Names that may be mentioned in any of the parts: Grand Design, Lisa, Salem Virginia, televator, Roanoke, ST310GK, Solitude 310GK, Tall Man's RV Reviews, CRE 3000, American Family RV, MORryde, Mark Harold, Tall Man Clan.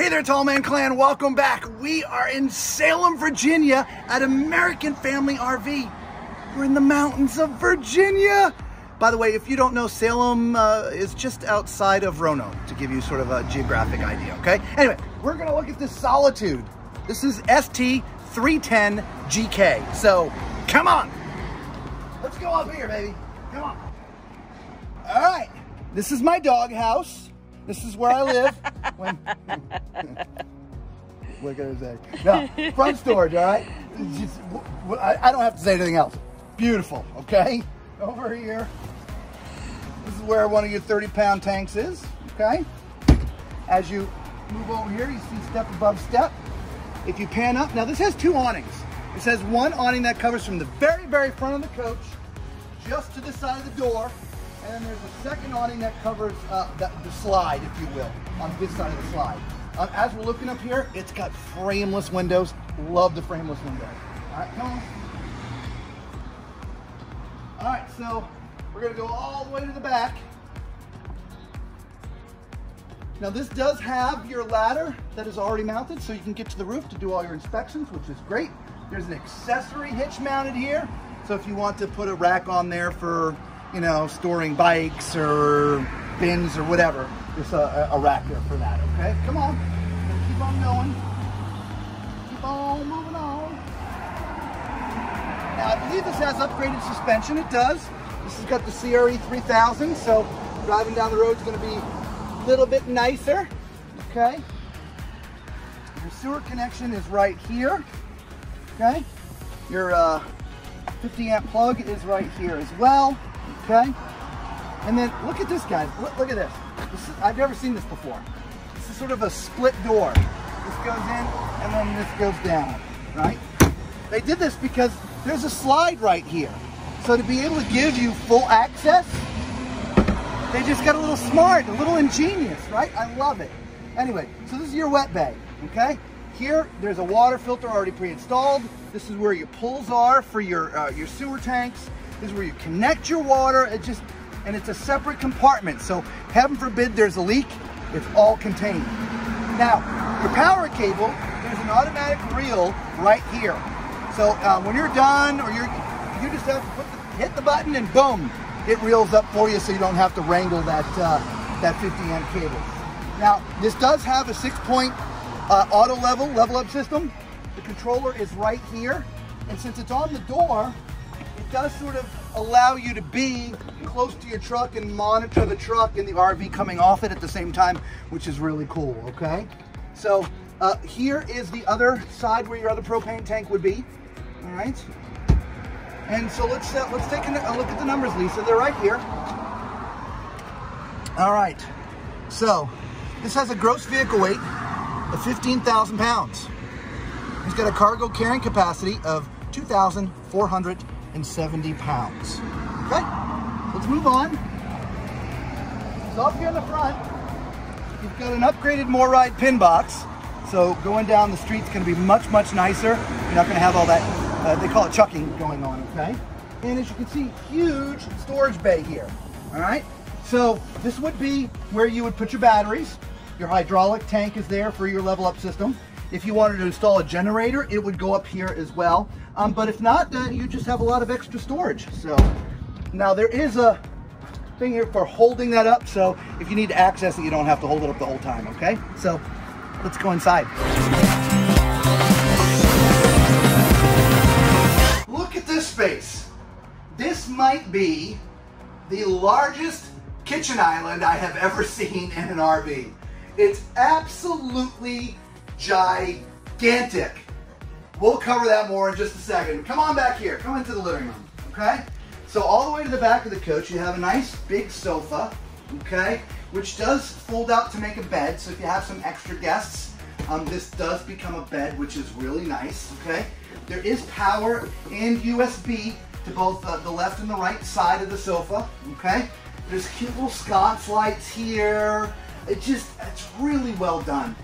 Hey there, Tall Man Clan, welcome back. We are in Salem, Virginia at American Family RV. We're in the mountains of Virginia. By the way, if you don't know, Salem is just outside of Roanoke, to give you sort of a geographic idea, okay? Anyway, we're gonna look at this Solitude. This is ST310GK, so come on. Let's go up here, baby, come on. All right, this is my dog house. This is where I live. What can I say? No, front storage, all right? Just, I don't have to say anything else. Beautiful, okay? Over here, this is where one of your 30-pound tanks is, okay? As you move over here, you see step above step. If you pan up, now this has two awnings. It has one awning that covers from the very, very front of the coach just to the side of the door. And then there's a second awning that covers the slide, if you will, on this side of the slide. As we're looking up here, it's got frameless windows. Love the frameless windows. All right, come on. All right, so we're gonna go all the way to the back. Now this does have your ladder that is already mounted, so you can get to the roof to do all your inspections, which is great. There's an accessory hitch mounted here. So if you want to put a rack on there for, you know, storing bikes or bins or whatever. Just a rack there for that, okay? Come on, let's keep on going. Keep on moving on. Now, I believe this has upgraded suspension. It does. This has got the CRE 3000, so driving down the road is gonna be a little bit nicer, okay? Your sewer connection is right here, okay? Your 50 amp plug is right here as well. Okay, and then look at this, guys. Look at this. I've never seen this before. This is sort of a split door. This goes in, and then this goes down, right? They did this because there's a slide right here. So to be able to give you full access, they just got a little smart, a little ingenious, right? I love it. Anyway, so this is your wet bay, okay? Here, there's a water filter already pre-installed. This is where your pulls are for your sewer tanks. This is where you connect your water. And it's a separate compartment. So heaven forbid there's a leak, it's all contained. Now, your power cable, there's an automatic reel right here. So when you're done, or you just have to hit the button and boom, it reels up for you, so you don't have to wrangle that 50 amp cable. Now, this does have a 6-point auto level up system. The controller is right here. And since it's on the door, it does sort of allow you to be close to your truck and monitor the truck and the RV coming off it at the same time, which is really cool, okay? So here is the other side where your other propane tank would be, all right? And so let's take a look at the numbers, Lisa. They're right here. All right, so this has a gross vehicle weight of 15,000 pounds. It's got a cargo carrying capacity of 2,470 pounds. Okay, let's move on. So up here in the front, you've got an upgraded MORryde pin box. So going down the street's gonna be much, much nicer. You're not gonna have all that, they call it chucking going on, okay? And as you can see, huge storage bay here, all right? So this would be where you would put your batteries. Your hydraulic tank is there for your level up system. If you wanted to install a generator, it would go up here as well. But if not, you just have a lot of extra storage. So now there is a thing here for holding that up. So if you need to access it, you don't have to hold it up the whole time, okay? So let's go inside. Look at this space. This might be the largest kitchen island I have ever seen in an RV. It's absolutely gigantic. We'll cover that more in just a second. Come on back here, come into the living room, okay? So all the way to the back of the coach, you have a nice big sofa, okay? Which does fold out to make a bed, so if you have some extra guests, this does become a bed, which is really nice, okay? There is power and USB to both the left and the right side of the sofa, okay? There's cute little Scots lights here. It's really well done.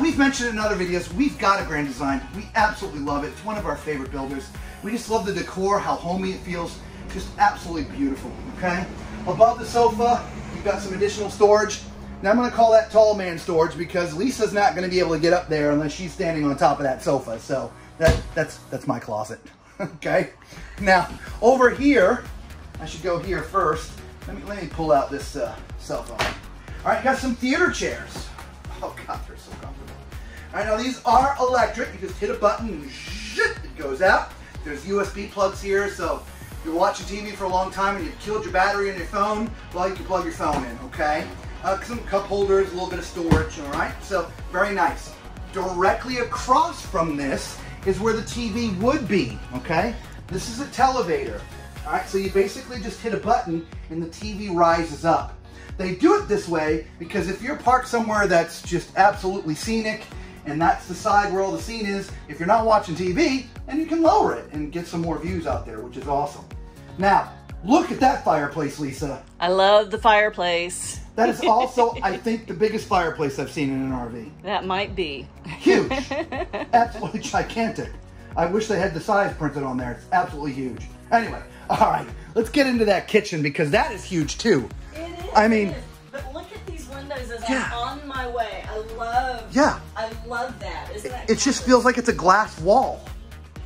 We've mentioned in other videos, we've got a Grand Design. We absolutely love it. It's one of our favorite builders. We just love the decor, how homey it feels. Just absolutely beautiful, okay? Above the sofa, you've got some additional storage. Now I'm going to call that tall man storage because Lisa's not going to be able to get up there unless she's standing on top of that sofa. So that's my closet. Okay. Now over here, I should go here first. Let me pull out this cell phone. All right, got some theater chairs. Oh God, they're so comfortable. All right, now these are electric. You just hit a button, and zhit, it goes out. There's USB plugs here, so if you're watching TV for a long time and you've killed your battery on your phone, well, you can plug your phone in, okay? Some cup holders, a little bit of storage, all right? So, very nice. Directly across from this is where the TV would be, okay? This is a televator, all right? So you basically just hit a button and the TV rises up. They do it this way because if you're parked somewhere that's just absolutely scenic, and that's the side where all the scene is, if you're not watching TV, then you can lower it and get some more views out there, which is awesome. Now, look at that fireplace, Lisa. I love the fireplace. That is also, I think, the biggest fireplace I've seen in an RV. That might be. Huge. Absolutely gigantic. I wish they had the size printed on there. It's absolutely huge. Anyway, all right, let's get into that kitchen because that is huge too. It is. I mean, yeah. On my way. I love that. Isn't that it just feels like it's a glass wall,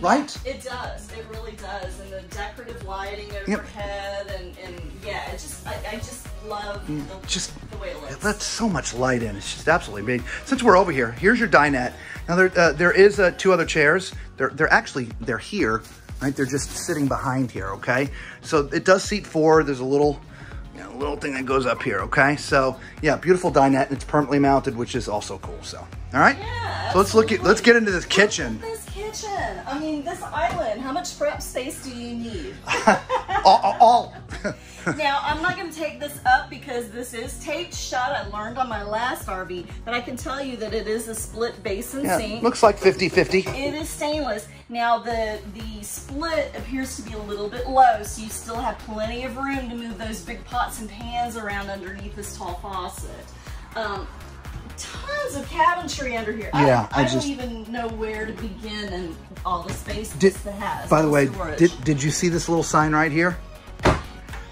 right? It does. It really does. And the decorative lighting overhead, yep. and yeah, it just I just love the way it looks. It lets so much light in. It's just absolutely amazing. Since we're over here, here's your dinette. Now there is two other chairs. They're here, right? They're just sitting behind here. Okay, so it does seat four. There's a little. Yeah, a little thing that goes up here, okay? So, yeah, beautiful dinette, and it's permanently mounted, which is also cool, so. All right? Yeah, so let's get into this kitchen. This kitchen. I mean, this island, how much prep space do you need? all. Now, I'm not going to take this up because this is taped shut. I learned on my last RV, but I can tell you that it is a split basin sink. Looks like 50-50. It is stainless. Now, the split appears to be a little bit low, so you still have plenty of room to move those big pots and pans around underneath this tall faucet. Tons of cabinetry under here. Yeah, I just don't even know where to begin and all the space this has. By the way, did you see this little sign right here?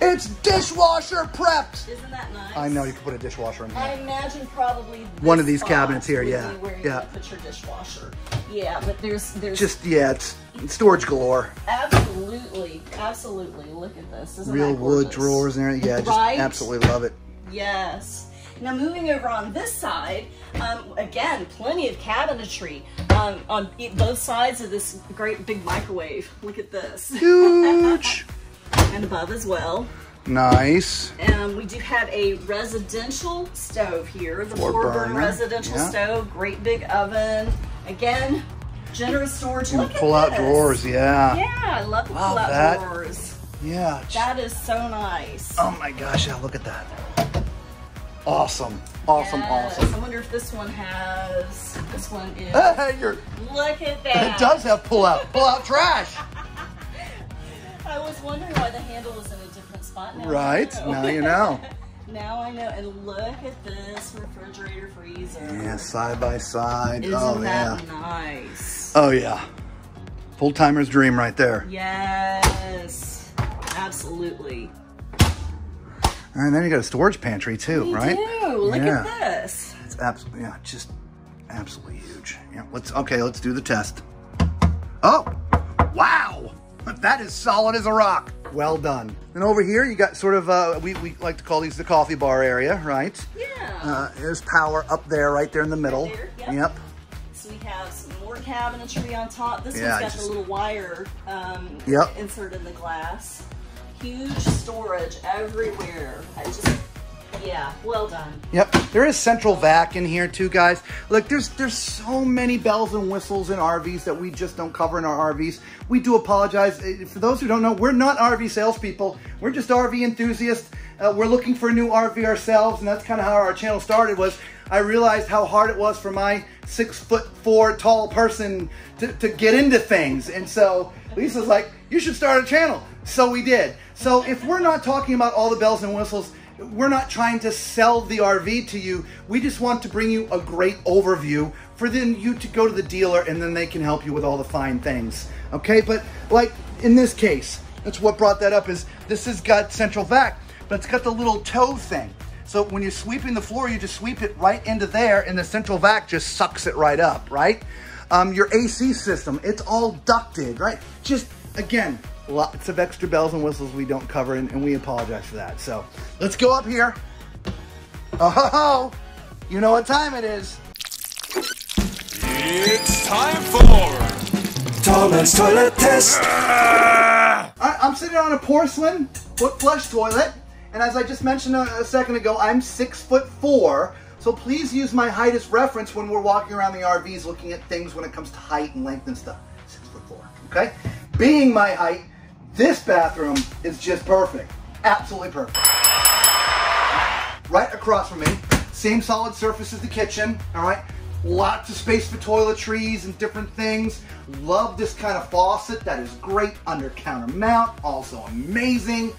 It's dishwasher prepped. Isn't that nice? I know you can put a dishwasher in there. I imagine probably one of these cabinets here. Yeah, where you can put your dishwasher. Yeah, but there's just it's storage galore. Absolutely, absolutely. Look at this. Isn't real wood drawers and everything. Yeah, just right? Absolutely love it. Yes. Now moving over on this side, again, plenty of cabinetry on both sides of this great big microwave. Look at this. Huge. And above as well. Nice. We do have a residential stove here, the four-burner residential stove, great big oven. Again, generous storage. Look at pull-out drawers, yeah. Yeah, I love the pull-out drawers. Yeah. That is so nice. Oh my gosh, yeah, look at that. Awesome, awesome, awesome. I wonder if this one is. Look at that. It does have pull-out trash. I was wondering why the handle was in a different spot. Now now you know. Now I know. And look at this refrigerator freezer. Yeah, side by side. Isn't that nice? Oh yeah, full timer's dream right there. Yes, absolutely. All right, then you got a storage pantry too, right? We do. Look at this. It's absolutely just absolutely huge. Yeah, let's do the test. Oh, wow. That is solid as a rock. Well done. And over here, you got sort of, we like to call these the coffee bar area, right? Yeah. There's power up there, right there in the middle. Right there, yep. So we have some more cabinetry on top. This one's got the little wire inserted in the glass. Huge storage everywhere. Well done. Yep. There is central vac in here too, guys. Look, there's so many bells and whistles in RVs that we just don't cover in our RVs. We do apologize. For those who don't know, we're not RV salespeople. We're just RV enthusiasts. We're looking for a new RV ourselves, and that's kind of how our channel started was I realized how hard it was for my 6'4" tall person to get into things. And so Lisa's like, you should start a channel. So we did. So if we're not talking about all the bells and whistles, we're not trying to sell the RV to you. We just want to bring you a great overview for then you to go to the dealer and then they can help you with all the fine things. Okay, but like in this case, that's what brought that up is this has got central vac, but it's got the little toe thing. So when you're sweeping the floor, you just sweep it right into there and the central vac just sucks it right up, right? Your AC system, it's all ducted, right? Just, again, lots of extra bells and whistles we don't cover, and we apologize for that. So let's go up here. Oh, ho, ho. You know what time it is. It's time for Tall Man's Toilet Test. All right, I'm sitting on a porcelain foot flush toilet. And as I just mentioned a second ago, I'm 6'4", so please use my height as reference when we're walking around the RVs looking at things when it comes to height and length and stuff. 6'4", okay? Being my height, this bathroom is just perfect. Absolutely perfect. Right across from me, same solid surface as the kitchen, all right? Lots of space for toiletries and different things. Love this kind of faucet. That is great under counter mount, also amazing.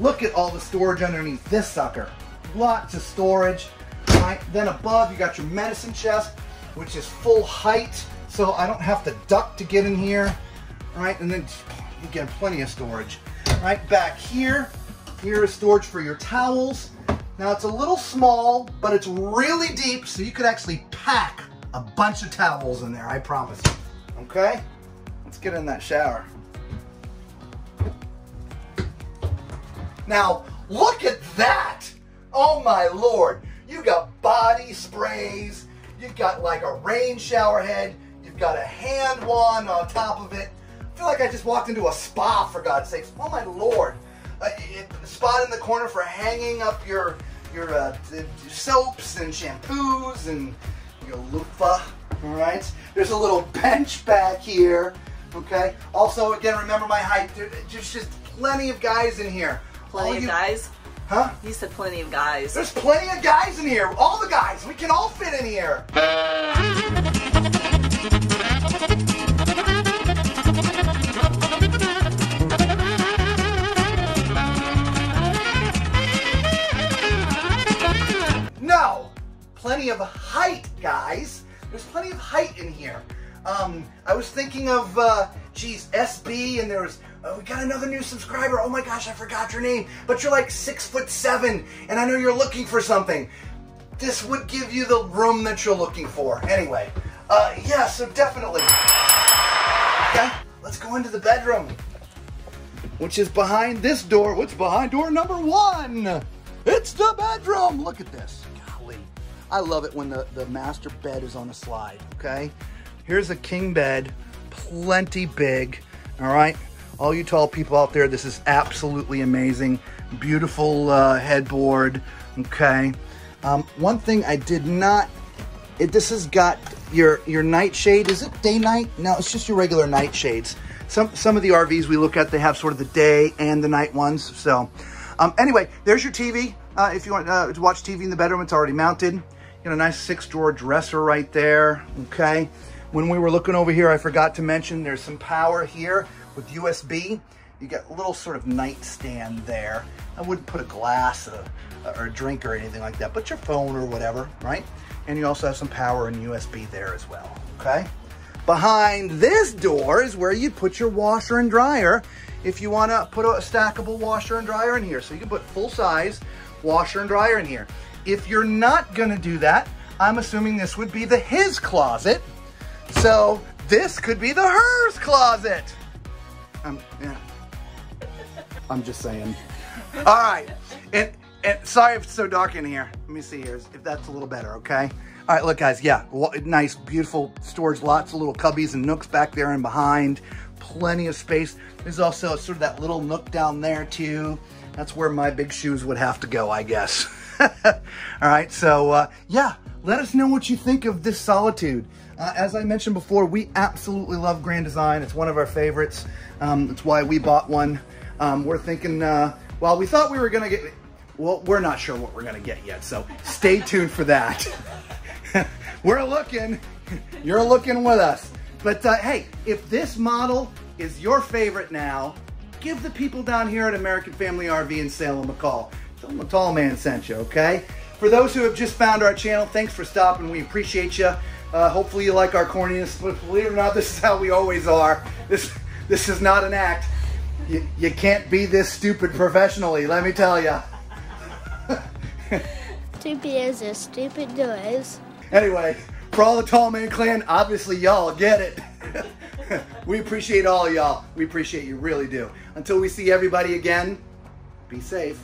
Look at all the storage underneath this sucker. Lots of storage. All right, then above you got your medicine chest, which is full height, so I don't have to duck to get in here. All right, and then you get plenty of storage. All right, back here, here is storage for your towels. Now it's a little small, but it's really deep, so you could actually pack a bunch of towels in there, I promise you. Okay, let's get in that shower. Now, look at that! Oh my lord! You got body sprays, you've got like a rain shower head, you've got a hand wand on top of it. I feel like I just walked into a spa, for God's sakes. Oh my lord! A spot in the corner for hanging up your soaps and shampoos and your loofah, alright? There's a little bench back here, okay? Also, again, remember my height. There's just plenty of guys in here. Plenty of guys? Huh? You said plenty of guys. There's plenty of guys in here. All the guys. We can all fit in here. No. Plenty of height, guys. There's plenty of height in here. I was thinking of, geez, SB, and there was... we got another new subscriber. Oh my gosh, I forgot your name. But you're like 6'7", and I know you're looking for something. This would give you the room that you're looking for. Anyway, yeah, so definitely. Okay, let's go into the bedroom, which is behind this door. What's behind door number one? It's the bedroom. Look at this. Golly, I love it when the master bed is on a slide, okay? Here's a king bed, plenty big, all right? All you tall people out there, this is absolutely amazing. Beautiful headboard, okay? One thing I did not, this has got your nightshade. Is it day night? No, it's just your regular nightshades. Some of the RVs we look at, they have sort of the day and the night ones. So anyway, there's your TV. If you want to watch TV in the bedroom, it's already mounted. You know, nice 6-drawer dresser right there, okay? When we were looking over here, I forgot to mention there's some power here. With USB, you got a little sort of nightstand there. I wouldn't put a glass or a drink or anything like that, but your phone or whatever, right? And you also have some power and USB there as well, okay? Behind this door is where you put your washer and dryer if you want to put a stackable washer and dryer in here. So you can put full-size washer and dryer in here. If you're not going to do that, I'm assuming this would be the his closet. So this could be the hers closet. Yeah. I'm just saying. All right, and sorry if it's so dark in here. Let me see here if that's a little better, okay? All right, look guys, yeah, nice, beautiful storage, lots of little cubbies and nooks back there and behind, plenty of space. There's also sort of that little nook down there too. That's where my big shoes would have to go, I guess. All right, so yeah, let us know what you think of this solitude. As I mentioned before, we absolutely love Grand Design. It's one of our favorites. That's why we bought one. We're thinking, well, we thought we were going to get, well, we're not sure what we're going to get yet. So stay tuned for that. We're looking, you're looking with us. But hey, if this model is your favorite now, give the people down here at American Family RV in Salem a call. Tell them the Tall Man sent you, okay? For those who have just found our channel, thanks for stopping. We appreciate you. Hopefully you like our corniness. Believe it or not, this is how we always are. This is not an act. You can't be this stupid professionally, let me tell you. stupid as a stupid does. Anyway, for all the Tall Man Clan, obviously y'all get it. We appreciate all y'all. We appreciate you, really do. Until we see everybody again, be safe.